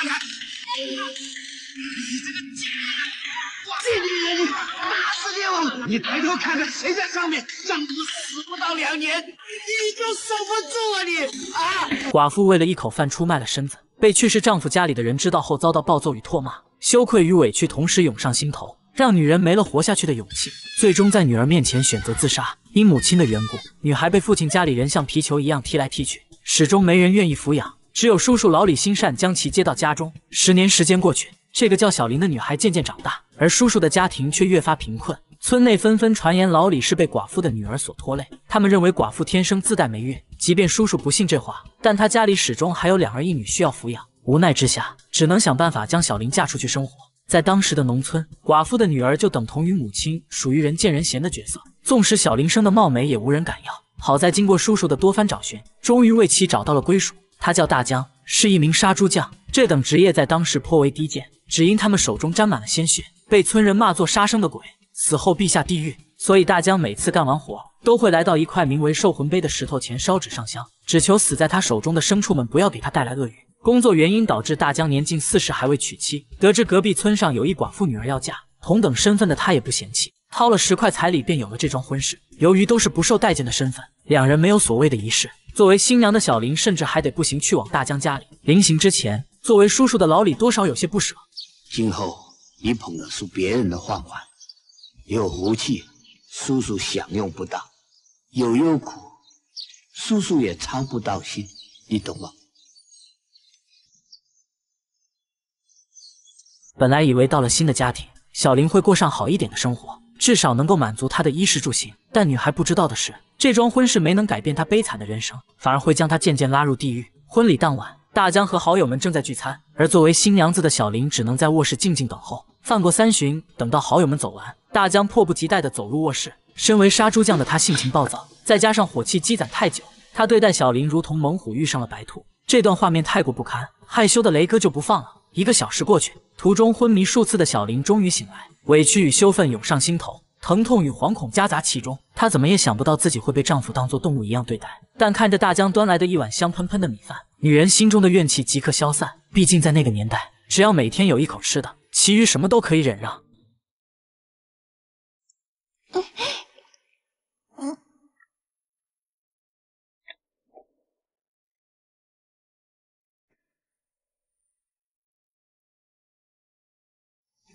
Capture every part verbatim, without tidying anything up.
你这个打死猎物！你抬头看看谁在上面？丈夫死不到两年，你就守不住啊你啊！寡妇为了一口饭出卖了身子，被去世丈夫家里的人知道后遭到暴揍与唾骂，羞愧与委屈同时涌上心头，让女人没了活下去的勇气，最终在女儿面前选择自杀。因母亲的缘故，女孩被父亲家里人像皮球一样踢来踢去，始终没人愿意抚养。 只有叔叔老李心善将其接到家中。十年时间过去，这个叫小林的女孩渐渐长大，而叔叔的家庭却越发贫困。村内纷纷传言老李是被寡妇的女儿所拖累，他们认为寡妇天生自带霉运。即便叔叔不信这话，但他家里始终还有两儿一女需要抚养。无奈之下，只能想办法将小林嫁出去生活。在当时的农村，寡妇的女儿就等同于母亲，属于人见人嫌的角色。纵使小林生的貌美，也无人敢要。好在经过叔叔的多番找寻，终于为其找到了归属。 他叫大江，是一名杀猪匠。这等职业在当时颇为低贱，只因他们手中沾满了鲜血，被村人骂作杀生的鬼，死后必下地狱。所以大江每次干完活，都会来到一块名为“寿魂碑”的石头前烧纸上香，只求死在他手中的牲畜们不要给他带来厄运。工作原因导致大江年近四十还未娶妻。得知隔壁村上有一寡妇女儿要嫁，同等身份的他也不嫌弃，掏了十块彩礼便有了这桩婚事。由于都是不受待见的身份，两人没有所谓的仪式。 作为新娘的小林，甚至还得步行去往大江家里。临行之前，作为叔叔的老李多少有些不舍。今后你捧的是别人的饭碗，有福气叔叔享用不到，有忧苦叔叔也操不到心，你懂吗？本来以为到了新的家庭，小林会过上好一点的生活，至少能够满足她的衣食住行。但女孩不知道的是。 这桩婚事没能改变他悲惨的人生，反而会将他渐渐拉入地狱。婚礼当晚，大江和好友们正在聚餐，而作为新娘子的小林只能在卧室静静等候。饭过三巡，等到好友们走完，大江迫不及待地走入卧室。身为杀猪匠的他性情暴躁，再加上火气积攒太久，他对待小林如同猛虎遇上了白兔。这段画面太过不堪，害羞的雷哥就不放了。一个小时过去，途中昏迷数次的小林终于醒来，委屈与羞愤涌上心头。 疼痛与惶恐夹杂其中，她怎么也想不到自己会被丈夫当作动物一样对待。但看着大江端来的一碗香喷喷的米饭，女人心中的怨气即刻消散。毕竟在那个年代，只要每天有一口吃的，其余什么都可以忍让。嗯嗯、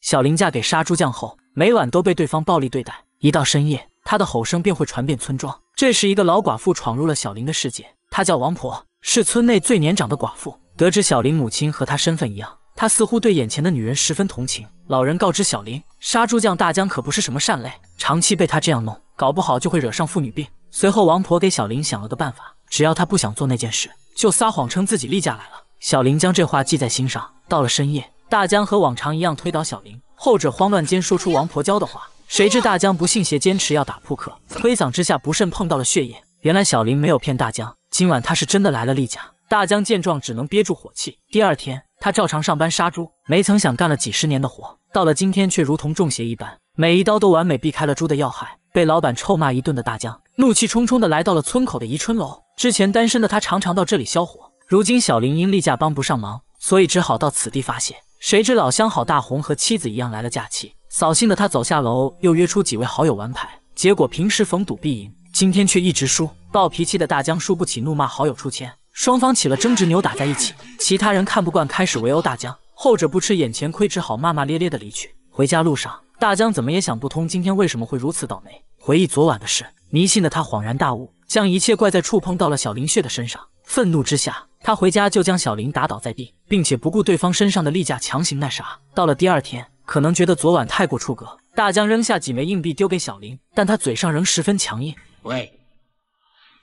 小林嫁给杀猪匠后。 每晚都被对方暴力对待，一到深夜，她的吼声便会传遍村庄。这时，一个老寡妇闯入了小林的世界，她叫王婆，是村内最年长的寡妇。得知小林母亲和她身份一样，她似乎对眼前的女人十分同情。老人告知小林，杀猪匠大江可不是什么善类，长期被他这样弄，搞不好就会惹上妇女病。随后，王婆给小林想了个办法，只要他不想做那件事，就撒谎称自己例假来了。小林将这话记在心上。到了深夜，大江和往常一样推倒小林。 后者慌乱间说出王婆教的话，谁知大江不信邪，坚持要打扑克，推搡之下不慎碰到了血液。原来小林没有骗大江，今晚他是真的来了例假。大江见状只能憋住火气。第二天，他照常上班杀猪，没曾想干了几十年的活，到了今天却如同中邪一般，每一刀都完美避开了猪的要害。被老板臭骂一顿的大江，怒气冲冲地来到了村口的宜春楼。之前单身的他常常到这里消火，如今小林因例假帮不上忙，所以只好到此地发泄。 谁知老乡郝大红和妻子一样来了假期，扫兴的他走下楼，又约出几位好友玩牌。结果平时逢赌必赢，今天却一直输。暴脾气的大江输不起，怒骂好友出千，双方起了争执，扭打在一起。其他人看不惯，开始围殴大江，后者不吃眼前亏，只好骂骂咧咧的离去。回家路上，大江怎么也想不通今天为什么会如此倒霉。回忆昨晚的事，迷信的他恍然大悟，将一切怪在触碰到了小林血的身上。愤怒之下。 他回家就将小林打倒在地，并且不顾对方身上的例假强行那啥。到了第二天，可能觉得昨晚太过出格，大江扔下几枚硬币丢给小林，但他嘴上仍十分强硬。喂，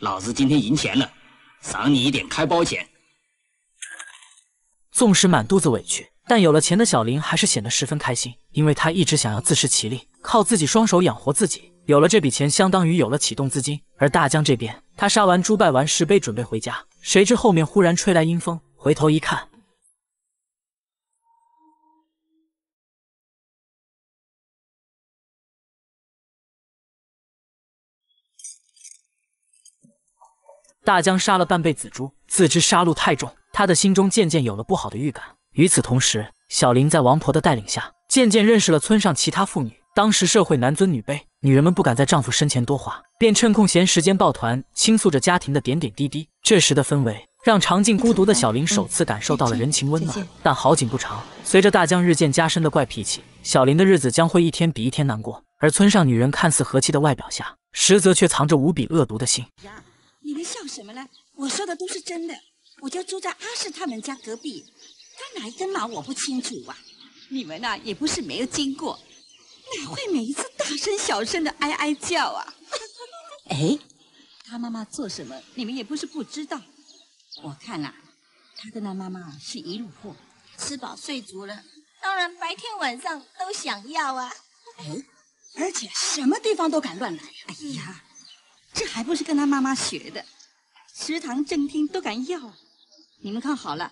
老子今天赢钱了，赏你一点开包钱。纵使满肚子委屈，但有了钱的小林还是显得十分开心，因为他一直想要自食其力，靠自己双手养活自己。有了这笔钱，相当于有了启动资金。而大江这边，他杀完猪拜完石碑，准备回家。 谁知后面忽然吹来阴风，回头一看，大江杀了半辈子猪，自知杀戮太重，他的心中渐渐有了不好的预感。与此同时，小林在王婆的带领下，渐渐认识了村上其他妇女。当时社会男尊女卑，女人们不敢在丈夫身前多话，便趁空闲时间抱团倾诉着家庭的点点滴滴。这时的氛围让尝尽孤独的小林首次感受到了人情温暖。但好景不长，随着大江日渐加深的怪脾气，小林的日子将会一天比一天难过。而村上女人看似和气的外表下，实则却藏着无比恶毒的心。呀，你们笑什么呢？我说的都是真的。我就住在阿世他们家隔壁，他哪一根毛我不清楚啊。你们呐、啊、也不是没有经过。 哪会每一次大声小声的哀哀叫啊？哎，他妈妈做什么，你们也不是不知道。我看啦、啊，他跟他妈妈是一路货，吃饱睡足了，当然白天晚上都想要啊。哎，而且什么地方都敢乱来、啊。哎呀，这还不是跟他妈妈学的，食堂正厅都敢要。你们看好了，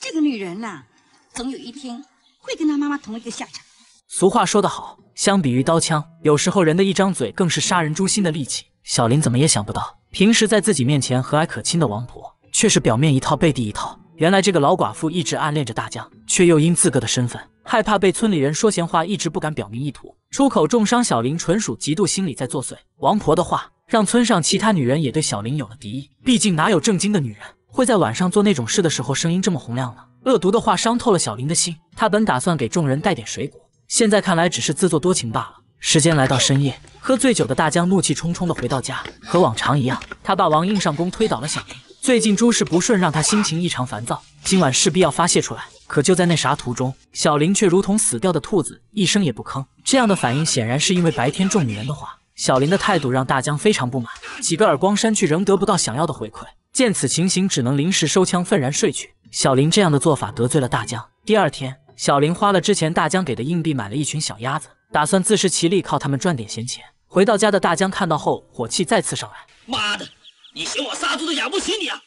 这个女人呐、啊，总有一天会跟她妈妈同一个下场。 俗话说得好，相比于刀枪，有时候人的一张嘴更是杀人诛心的利器。小林怎么也想不到，平时在自己面前和蔼可亲的王婆，却是表面一套背地一套。原来这个老寡妇一直暗恋着大江，却又因自个的身份，害怕被村里人说闲话，一直不敢表明意图。出口重伤小林，纯属嫉妒心理在作祟。王婆的话让村上其他女人也对小林有了敌意，毕竟哪有正经的女人会在晚上做那种事的时候声音这么洪亮呢？恶毒的话伤透了小林的心。他本打算给众人带点水果。 现在看来只是自作多情罢了。时间来到深夜，喝醉酒的大江怒气冲冲地回到家，和往常一样，他把王应上公推倒了小林。最近诸事不顺，让他心情异常烦躁，今晚势必要发泄出来。可就在那啥途中，小林却如同死掉的兔子，一声也不吭。这样的反应显然是因为白天中女人的话。小林的态度让大江非常不满，几个耳光扇去仍得不到想要的回馈。见此情形，只能临时收枪，愤然睡去。小林这样的做法得罪了大江。第二天。 小林花了之前大江给的硬币买了一群小鸭子，打算自食其力，靠他们赚点闲钱。回到家的大江看到后，火气再次上来：“妈的，你嫌我杀猪的养不起你啊！”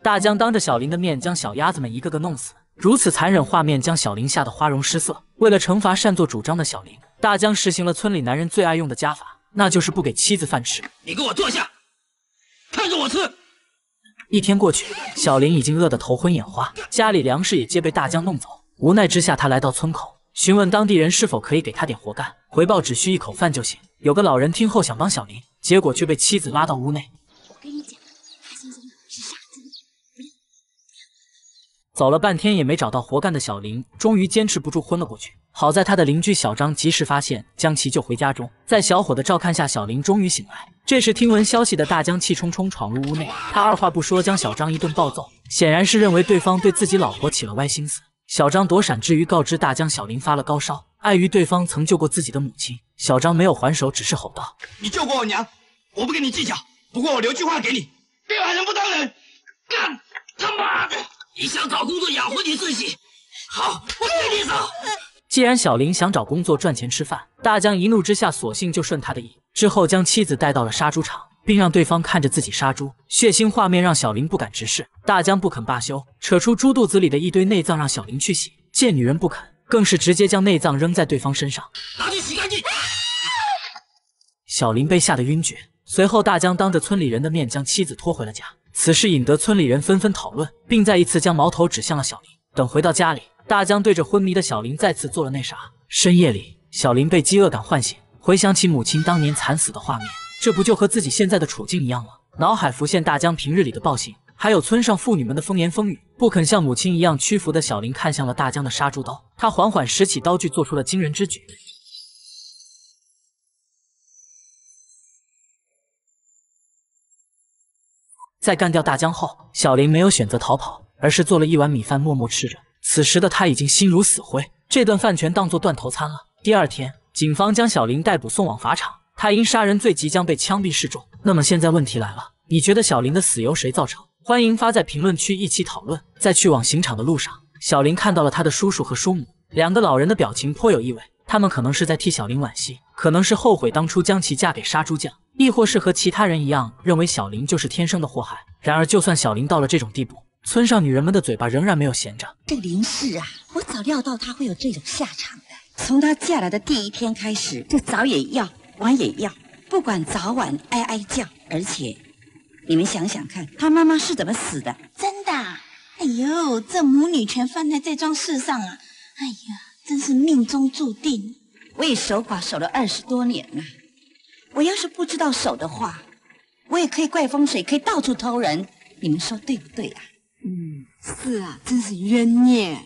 大江当着小林的面将小鸭子们一个个弄死，如此残忍画面将小林吓得花容失色。为了惩罚擅作主张的小林，大江实行了村里男人最爱用的家法，那就是不给妻子饭吃。你给我坐下，看着我吃。 一天过去，小林已经饿得头昏眼花，家里粮食也皆被大江弄走。无奈之下，他来到村口，询问当地人是否可以给他点活干，回报只需一口饭就行。有个老人听后想帮小林，结果却被妻子拉到屋内。我跟你讲，他先生是傻子。走了半天也没找到活干的小林，终于坚持不住昏了过去。好在他的邻居小张及时发现，将其救回家中。在小伙的照看下，小林终于醒来。 这时听闻消息的大江气冲冲闯入屋内，他二话不说将小张一顿暴揍，显然是认为对方对自己老婆起了歪心思。小张躲闪之余告知大江，小林发了高烧，碍于对方曾救过自己的母亲，小张没有还手，只是吼道：“你救过我娘，我不跟你计较。不过我留句话给你，别把人不当人，干他妈的！你想找工作养活你自己，好，我替你找。” 既然小林想找工作赚钱吃饭，大江一怒之下索性就顺他的意，之后将妻子带到了杀猪场，并让对方看着自己杀猪，血腥画面让小林不敢直视。大江不肯罢休，扯出猪肚子里的一堆内脏让小林去洗，见女人不肯，更是直接将内脏扔在对方身上，拿去洗干净。小林被吓得晕厥，随后大江当着村里人的面将妻子拖回了家，此事引得村里人纷纷讨论，并再一次将矛头指向了小林。等回到家里。 大江对着昏迷的小林再次做了那啥。深夜里，小林被饥饿感唤醒，回想起母亲当年惨死的画面，这不就和自己现在的处境一样吗？脑海浮现大江平日里的暴行，还有村上妇女们的风言风语。不肯像母亲一样屈服的小林看向了大江的杀猪刀，他缓缓拾起刀具，做出了惊人之举。在干掉大江后，小林没有选择逃跑，而是做了一碗米饭，默默吃着。 此时的他已经心如死灰，这顿饭全当作断头餐了。第二天，警方将小林逮捕送往法场，他因杀人罪即将被枪毙示众。那么现在问题来了，你觉得小林的死由谁造成？欢迎发在评论区一起讨论。在去往刑场的路上，小林看到了他的叔叔和叔母，两个老人的表情颇有意味，他们可能是在替小林惋惜，可能是后悔当初将其嫁给杀猪匠，亦或是和其他人一样认为小林就是天生的祸害。然而，就算小林到了这种地步， 村上女人们的嘴巴仍然没有闲着。这林氏啊，我早料到她会有这种下场的。从她嫁来的第一天开始，就早也要，晚也要，不管早晚哀哀叫。而且，你们想想看，她妈妈是怎么死的？真的？哎哎呦，这母女全犯在这桩事上啊！哎呀，真是命中注定。我也守寡守了二十多年了，我要是不知道守的话，我也可以怪风水，可以到处偷人。你们说对不对啊？嗯，是啊，真是冤孽。